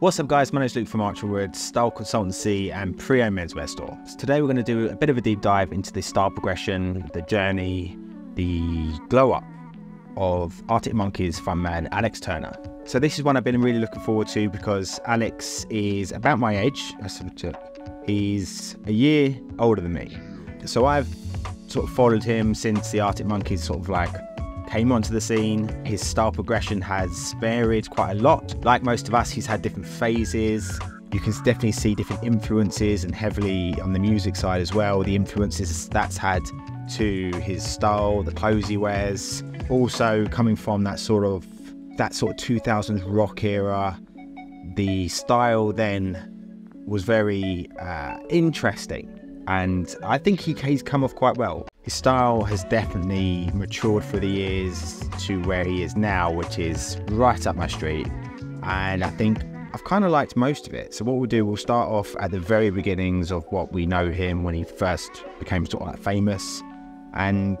What's up guys, my name is Luke from Archer and Woods, style consultancy and pre-owned menswear store. So today we're going to do a bit of a deep dive into the style progression, the journey, the glow up of Arctic Monkeys frontman Alex Turner. So this is one I've been really looking forward to because Alex is about my age. He's a year older than me. So I've sort of followed him since the Arctic Monkeys sort of like came onto the scene. His style progression has varied quite a lot. Like most of us, he's had different phases. You can definitely see different influences, and heavily on the music side as well, the influences that's had to his style, the clothes he wears. Also coming from that sort of 2000s rock era, the style then was very interesting. And I think he's come off quite well. His style has definitely matured through the years to where he is now, which is right up my street. And I think I've kind of liked most of it. So what we'll do, we'll start off at the very beginnings of what we know him when he first became sort of like famous. And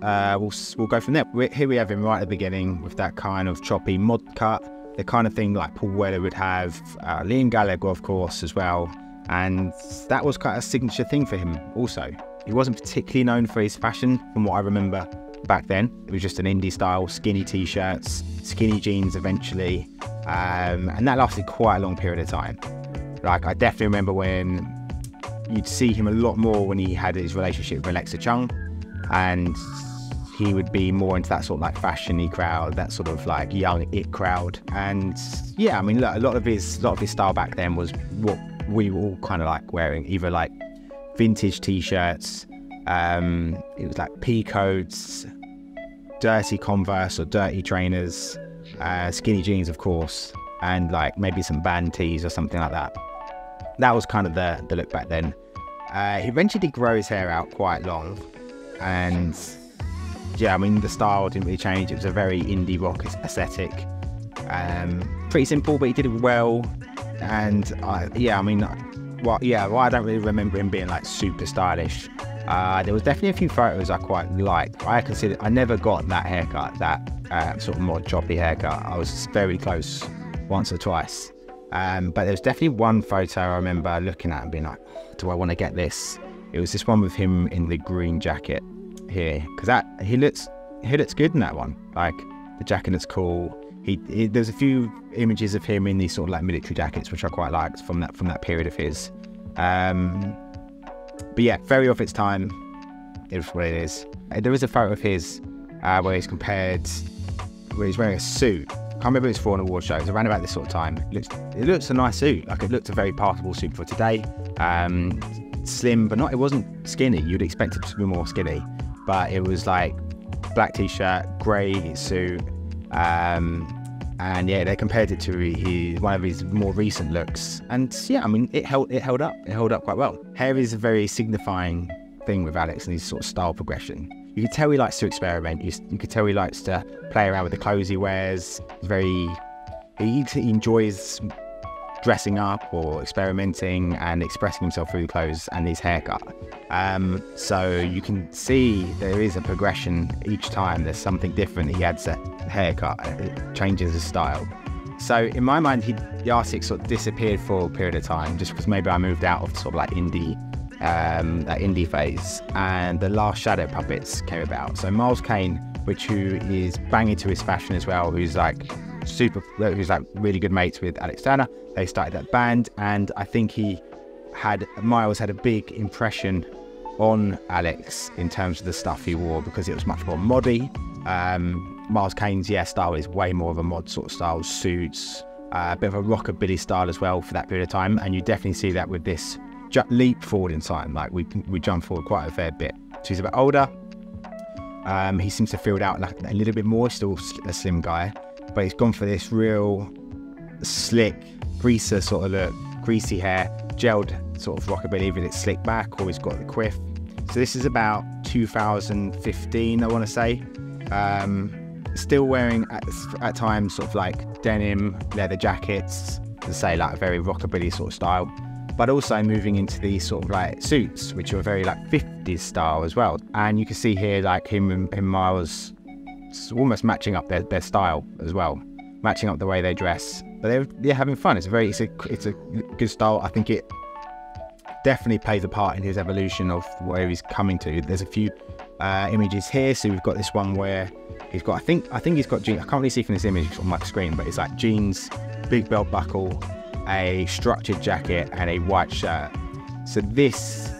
we'll go from there. Here we have him right at the beginning with that kind of choppy mod cut, the kind of thing like Paul Weller would have, Liam Gallagher of course as well. And that was kind of a signature thing for him also. He wasn't particularly known for his fashion from what I remember back then. It was just an indie style, skinny t-shirts, skinny jeans eventually. And that lasted quite a long period of time. Like I definitely remember when you'd see him a lot more when he had his relationship with Alexa Chung, and he would be more into that sort of like fashion-y crowd, that sort of like young it crowd. And yeah, I mean, look, a lot of his style back then was what we were all kind of like wearing, either like vintage t-shirts, it was like pea coats, dirty Converse or dirty trainers, skinny jeans of course, and like maybe some band tees or something like that. That was kind of the look back then. He eventually did grow his hair out quite long, and yeah, I mean the style didn't really change. It was a very indie rock aesthetic, pretty simple, but he did it well. And I don't really remember him being like super stylish. There was definitely a few photos I quite liked. I never got that haircut, that sort of more choppy haircut. I was very close once or twice, but there was definitely one photo I remember looking at and being like, do I want to get this? It was this one with him in the green jacket here, because that he looks good in that one. Like the jacket looks cool. There's a few images of him in these sort of like military jackets, which I quite liked from that period of his. But yeah, very off its time. It's what it is. There is a photo of his where he's wearing a suit. I can't remember if it was for an award show. It was around about this sort of time. It looks a nice suit. Like it looked a very passable suit for today. Slim, but not. It wasn't skinny. You'd expect it to be more skinny, but it was like black t-shirt, grey suit. And yeah, they compared it to one of his more recent looks, and yeah, I mean it held up quite well. Hair is a very signifying thing with Alex and his sort of style progression. You could tell he likes to experiment. You could tell he likes to play around with the clothes he wears. He enjoys dressing up or experimenting and expressing himself through the clothes and his haircut. So you can see there is a progression each time. There's something different. He adds a haircut, it changes his style. So in my mind, the Arctic sort of disappeared for a period of time, just because maybe I moved out of sort of like indie, that indie phase, and The Last Shadow Puppets came about. So Miles Kane, who is banging to his fashion as well, who's like really good mates with Alex Turner. They started that band, and I think Miles had a big impression on Alex in terms of the stuff he wore, because it was much more moddy. Miles Kane's style is way more of a mod sort of style, suits, a bit of a rockabilly style as well for that period of time, and you definitely see that with this leap forward in time. Like we jump forward quite a fair bit. So he's a bit older. He seems to field out like a little bit more. Still a slim guy, but he's gone for this real slick, greaser sort of look, greasy hair, gelled sort of rockabilly, even it's slicked back, or he's got the quiff. So this is about 2015, I want to say. Still wearing at times sort of like denim, leather jackets, to say like a very rockabilly sort of style, but also moving into these sort of like suits, which are very like 50s style as well. And you can see here like him and Miles almost matching up their style as well, matching up the way they dress. But they're having fun. It's a good style. I think it definitely plays a part in his evolution of where he's coming to. There's a few images here. So we've got this one where he's got, I think he's got jeans. I can't really see from this image on my screen, but it's like jeans, big belt buckle, a structured jacket, and a white shirt. So this,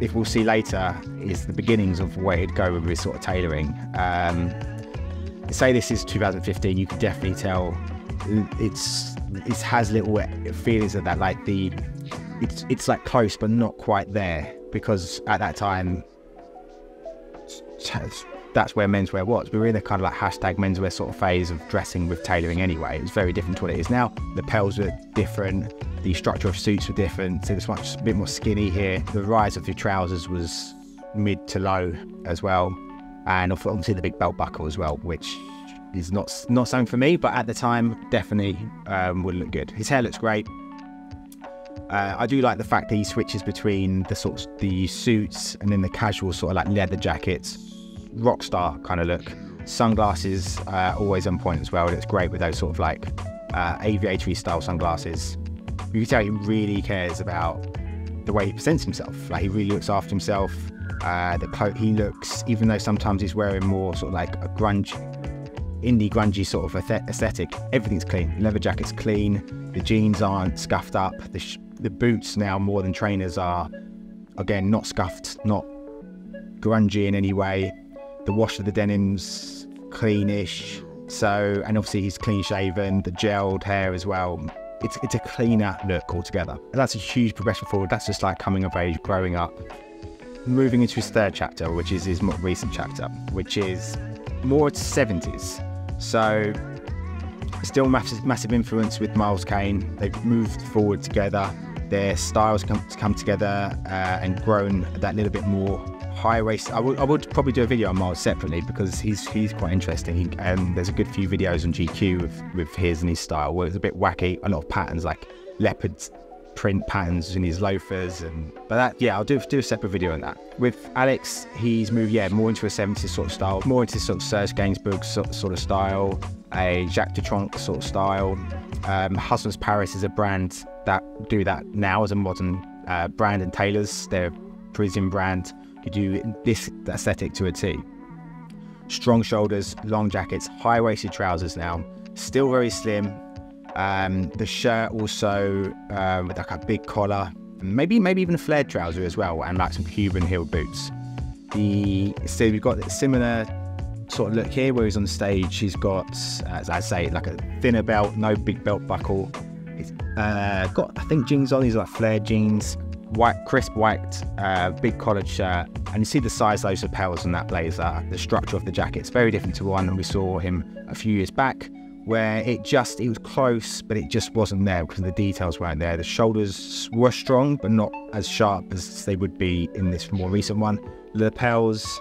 if we'll see later, is the beginnings of where he'd go with his sort of tailoring. Say this is 2015, you can definitely tell it has little feelings of that, like it's like close but not quite there, because at that time that's where menswear was. We were in the kind of like hashtag menswear sort of phase of dressing with tailoring anyway. It was very different to what it is now. The lapels were different, the structure of suits were different, so it was much a bit more skinny here. The rise of the trousers was mid to low as well, and obviously the big belt buckle as well, which is not something for me, but at the time definitely would look good. His hair looks great. I do like the fact that he switches between the sorts, the suits and then the casual sort of like leather jackets, rock star kind of look. Sunglasses always on point as well. It's great with those sort of like aviatory style sunglasses. You can tell he really cares about the way he presents himself. Like he really looks after himself. The coat he looks, even though sometimes he's wearing more sort of like a indie grungy sort of aesthetic, everything's clean. Leather jacket's clean, the jeans aren't scuffed up, the boots now more than trainers are, again, not scuffed, not grungy in any way. The wash of the denim's cleanish, so, and obviously he's clean shaven, the gelled hair as well. It's a cleaner look altogether. And that's a huge progression forward. That's just like coming of age, growing up, moving into his third chapter, which is his more recent chapter, which is more 70s. So still massive influence with Miles Kane. They've moved forward together. Their styles come together and grown that little bit more high waist. I would probably do a video on Miles separately because he's quite interesting, and there's a good few videos on GQ with his and his style where it's a bit wacky, a lot of patterns like leopards print patterns in his loafers, and but that, yeah, I'll do a separate video on that. With Alex, he's moved more into a 70s sort of style, more into sort of Serge Gainsbourg sort of style, a Jacques Dutronc sort of style. Husbands Paris is a brand that do that now as a modern brand, and tailors, they're a Parisian brand who do this aesthetic to a T. Strong shoulders, long jackets, high-waisted trousers now, still very slim. The shirt also with like a big collar, maybe even a flared trouser as well, and like some Cuban heel boots. So we've got a similar sort of look here where he's on the stage. He's got, as I say, like a thinner belt, no big belt buckle. It's got, I think, jeans on. These are like flared jeans, white, crisp white, big collared shirt, and you see the size loads of lapels on that blazer. The structure of the jacket's very different to one we saw him a few years back, where it was close, but it just wasn't there because the details weren't there. The shoulders were strong, but not as sharp as they would be in this more recent one. Lapels,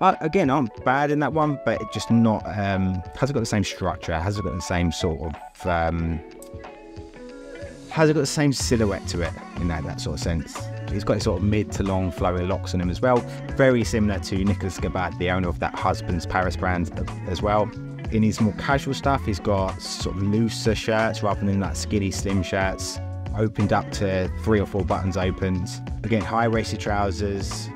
again, aren't bad in that one, but it just not, hasn't got the same structure, hasn't got the same sort of, hasn't got the same silhouette to it in that sort of sense. He's got his sort of mid to long flowing locks on him as well. Very similar to Nicolas Gabbard, the owner of that Husbands Paris brand as well. In his more casual stuff, he's got sort of looser shirts rather than like skinny slim shirts, opened up to 3 or 4 buttons opened. Again, high-waisted trousers,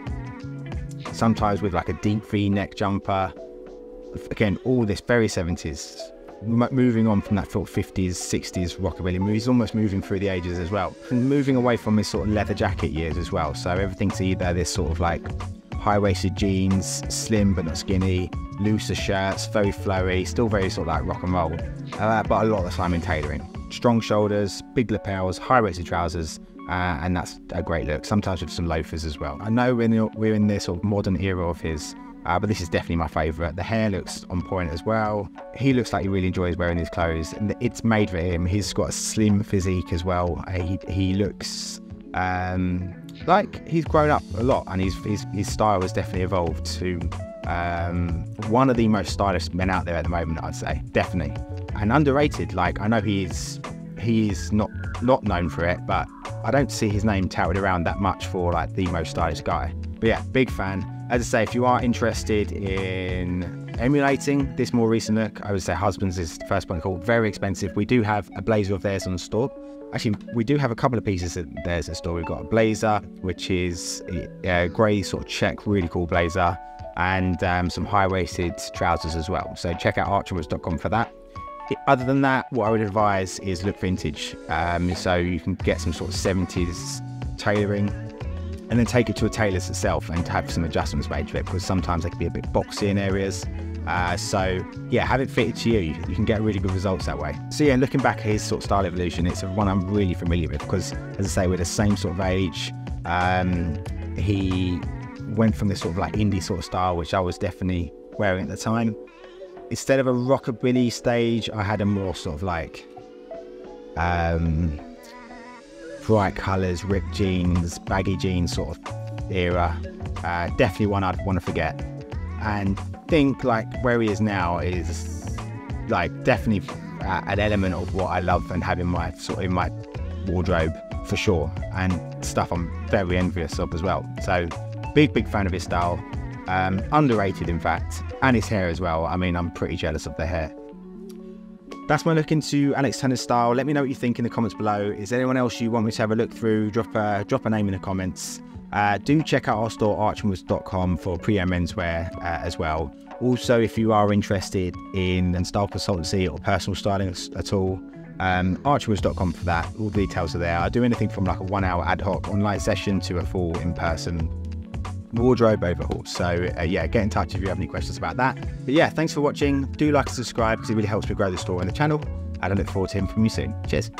sometimes with like a deep V-neck jumper. Again, all this very 70s. Moving on from that sort of 50s, 60s rockabilly movie, he's almost moving through the ages as well. And moving away from his sort of leather jacket years as well. So everything's either this sort of like high-waisted jeans, slim but not skinny, looser shirts, very flowy, still very sort of like rock and roll, but a lot of the time in tailoring. Strong shoulders, big lapels, high-waisted trousers, and that's a great look, sometimes with some loafers as well. I know we're in this sort of modern era of his, but this is definitely my favourite. The hair looks on point as well. He looks like he really enjoys wearing his clothes, and it's made for him. He's got a slim physique as well. He looks like he's grown up a lot, and his style has definitely evolved to one of the most stylish men out there at the moment, I'd say, definitely, and underrated. Like, I know he is not known for it, but I don't see his name touted around that much for like the most stylish guy. But yeah, big fan. As I say, if you are interested in emulating this more recent look. I would say Husbands is the first one called, very expensive. We do have a blazer of theirs on store. Actually, we do have a couple of pieces of theirs in store. We've got a blazer, which is a grey sort of check, really cool blazer, and some high-waisted trousers as well. So check out archerandwoods.com for that. Other than that, what I would advise is look vintage. So you can get some sort of 70s tailoring and then take it to a tailor's itself and have some adjustments made to it, because sometimes they can be a bit boxy in areas. So yeah, have it fitted to you. You can get really good results that way. So yeah, looking back at his sort of style evolution, it's one I'm really familiar with because, as I say, we're the same sort of age. He went from this sort of like indie sort of style, which I was definitely wearing at the time. Instead of a rockabilly stage, I had a more sort of like bright colours, ripped jeans, baggy jeans sort of era. Definitely one I'd want to forget. And think like where he is now is like definitely an element of what I love and have in my sort of in my wardrobe for sure, and stuff I'm very envious of as well. So big fan of his style. Underrated, in fact, and his hair as well. I mean, I'm pretty jealous of the hair. That's my look into Alex Turner's style. Let me know what you think in the comments below. Is there anyone else you want me to have a look through? Drop a name in the comments. Do check out our store, archerandwoods.com, for pre-owned menswear as well. Also, if you are interested in style consultancy or personal styling at all, archerandwoods.com for that. All the details are there. I do anything from like a 1-hour ad hoc online session to a full in-person wardrobe overhaul. So yeah, get in touch if you have any questions about that. But yeah, thanks for watching. Do like and subscribe because it really helps me grow the store and the channel, and I look forward to hearing from you soon. Cheers.